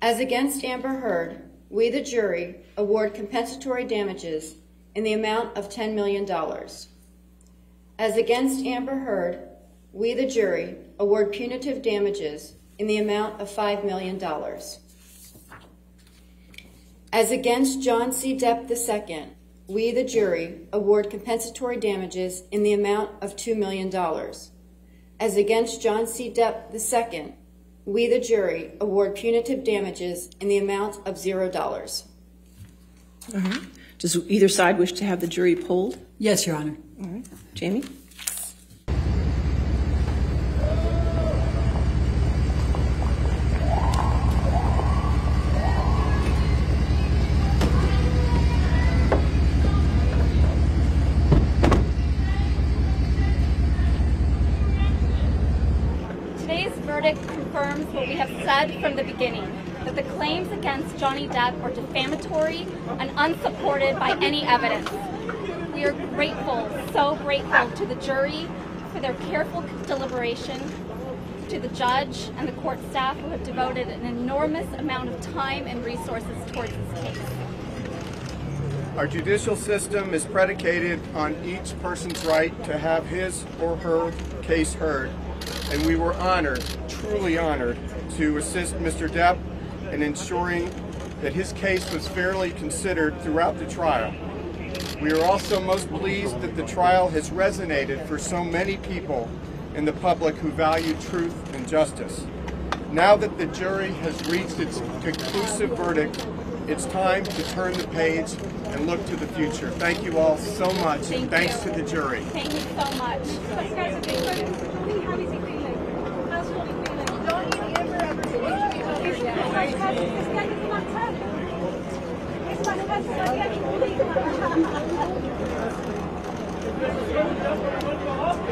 As against Amber Heard, we, the jury, award compensatory damages in the amount of $10 million. As against Amber Heard, we, the jury, award punitive damages in the amount of $5 million. As against John C. Depp II, we, the jury, award compensatory damages in the amount of $2 million. As against John C. Depp II, we, the jury, award punitive damages in the amount of $0. All right. Does either side wish to have the jury polled? Yes, Your Honor. All right. Jamie? Confirms what we have said from the beginning, that the claims against Johnny Depp are defamatory and unsupported by any evidence. We are grateful, so grateful to the jury for their careful deliberation, to the judge and the court staff who have devoted an enormous amount of time and resources towards this case. Our judicial system is predicated on each person's right to have his or her case heard. And we were honored, truly honored, to assist Mr. Depp in ensuring that his case was fairly considered throughout the trial. We are also most pleased that the trial has resonated for so many people in the public who value truth and justice. Now that the jury has reached its conclusive verdict, it's time to turn the page and look to the future. Thank you all so much, and thanks to the jury. Thank you so much. You guys are big. How is he feeling? How's Johnny feeling? Don't ever see each other again.